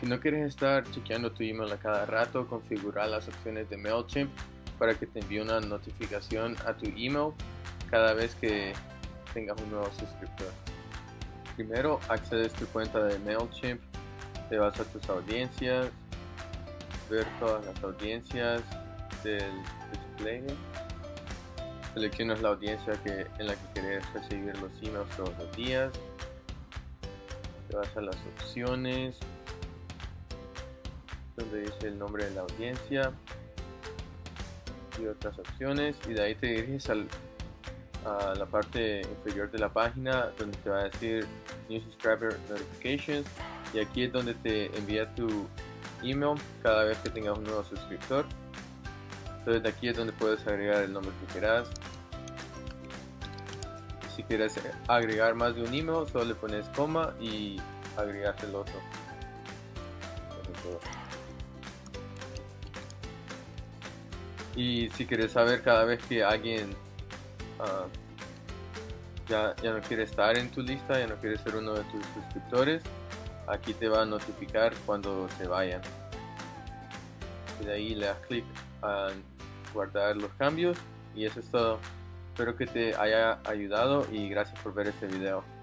Si no quieres estar chequeando tu email a cada rato, configurar las opciones de MailChimp para que te envíe una notificación a tu email cada vez que tengas un nuevo suscriptor. Primero, accedes a tu cuenta de MailChimp, te vas a tus audiencias, ver todas las audiencias del display, seleccionas la audiencia en la que quieres recibir los emails todos los días, te vas a las opciones, donde dice el nombre de la audiencia y otras opciones, y de ahí te diriges a la parte inferior de la página donde te va a decir New Subscriber Notifications, y aquí es donde te envía tu email cada vez que tengas un nuevo suscriptor. Entonces de aquí es donde puedes agregar el nombre que quieras. Si quieres agregar más de un email, solo le pones coma y agregas el otro. Y si quieres saber cada vez que alguien ya no quiere estar en tu lista, ya no quiere ser uno de tus suscriptores, aquí te va a notificar cuando se vayan. Y de ahí le das clic a guardar los cambios, y eso es todo. Espero que te haya ayudado y gracias por ver este video.